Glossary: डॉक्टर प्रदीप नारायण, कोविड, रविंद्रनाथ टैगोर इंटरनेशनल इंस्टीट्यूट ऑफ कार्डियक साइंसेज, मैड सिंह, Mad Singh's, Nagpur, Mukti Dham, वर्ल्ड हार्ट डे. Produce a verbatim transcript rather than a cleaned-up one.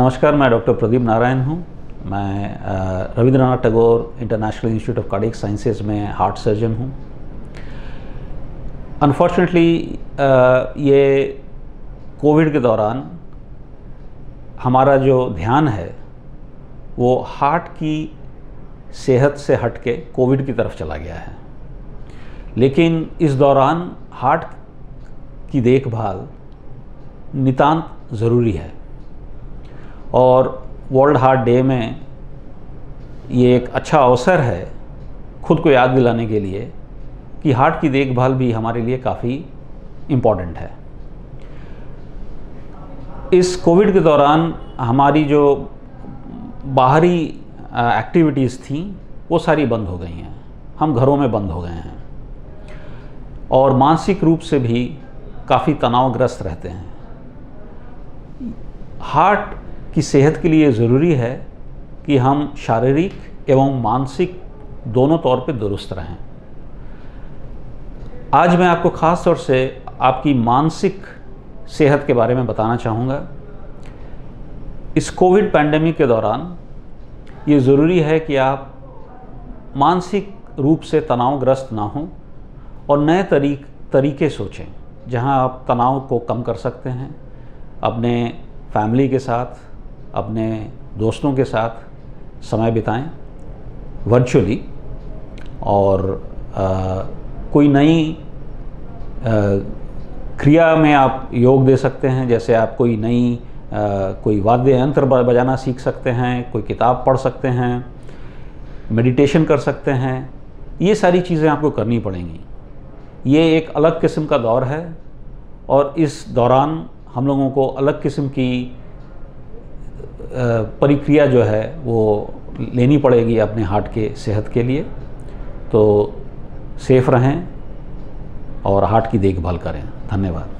नमस्कार, मैं डॉक्टर प्रदीप नारायण हूँ। मैं रविंद्रनाथ टैगोर इंटरनेशनल इंस्टीट्यूट ऑफ कार्डियक साइंसेज में हार्ट सर्जन हूँ। अनफॉर्चुनेटली ये कोविड के दौरान हमारा जो ध्यान है वो हार्ट की सेहत से हट के कोविड की तरफ चला गया है, लेकिन इस दौरान हार्ट की देखभाल नितांत ज़रूरी है। और वर्ल्ड हार्ट डे में ये एक अच्छा अवसर है खुद को याद दिलाने के लिए कि हार्ट की देखभाल भी हमारे लिए काफ़ी इम्पॉर्टेंट है। इस कोविड के दौरान हमारी जो बाहरी एक्टिविटीज़ थी वो सारी बंद हो गई हैं, हम घरों में बंद हो गए हैं और मानसिक रूप से भी काफ़ी तनावग्रस्त रहते हैं। हार्ट की सेहत के लिए ज़रूरी है कि हम शारीरिक एवं मानसिक दोनों तौर पे दुरुस्त रहें। आज मैं आपको ख़ास तौर से आपकी मानसिक सेहत के बारे में बताना चाहूँगा। इस कोविड पैंडेमिक के दौरान ये ज़रूरी है कि आप मानसिक रूप से तनावग्रस्त ना हों और नए तरीक तरीके सोचें जहां आप तनाव को कम कर सकते हैं, अपने फैमिली के साथ, अपने दोस्तों के साथ समय बिताएं वर्चुअली, और आ, कोई नई क्रिया में आप योग दे सकते हैं, जैसे आप कोई नई कोई वाद्य यंत्र बजाना सीख सकते हैं, कोई किताब पढ़ सकते हैं, मेडिटेशन कर सकते हैं। ये सारी चीज़ें आपको करनी पड़ेंगी। ये एक अलग किस्म का दौर है और इस दौरान हम लोगों को अलग किस्म की प्रक्रिया जो है वो लेनी पड़ेगी अपने हार्ट के सेहत के लिए। तो सेफ रहें और हार्ट की देखभाल करें। धन्यवाद।